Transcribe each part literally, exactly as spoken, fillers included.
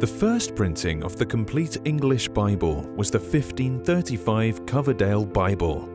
The first printing of the complete English Bible was the fifteen thirty-five Coverdale Bible.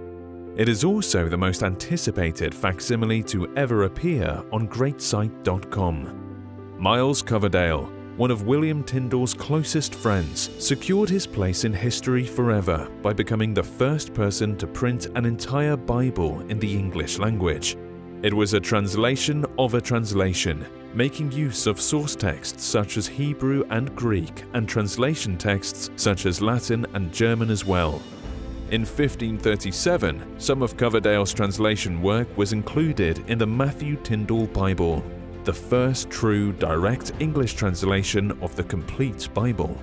It is also the most anticipated facsimile to ever appear on Greatsite dot com. Myles Coverdale, one of William Tyndall's closest friends, secured his place in history forever by becoming the first person to print an entire Bible in the English language. It was a translation of a translation, making use of source texts such as Hebrew and Greek and translation texts such as Latin and German as well. In fifteen thirty-seven, some of Coverdale's translation work was included in the Matthew Tyndall Bible, the first true direct English translation of the complete Bible.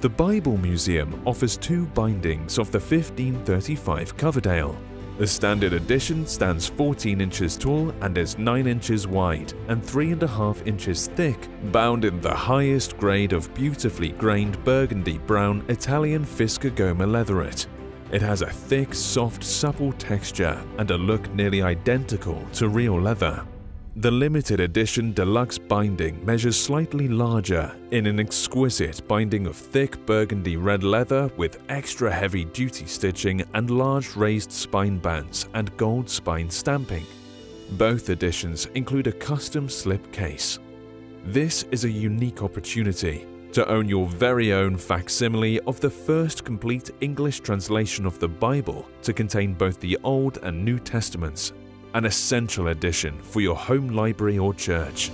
The Bible Museum offers two bindings of the fifteen thirty-five Coverdale. The standard edition stands fourteen inches tall and is nine inches wide and three and a half inches thick, bound in the highest grade of beautifully grained burgundy brown Italian Fisca Goma leatherette. It has a thick, soft, supple texture and a look nearly identical to real leather. The limited edition deluxe binding measures slightly larger in an exquisite binding of thick burgundy red leather with extra heavy duty stitching and large raised spine bands and gold spine stamping. Both editions include a custom slip case. This is a unique opportunity to own your very own facsimile of the first complete English translation of the Bible to contain both the Old and New Testaments, an essential addition for your home library or church.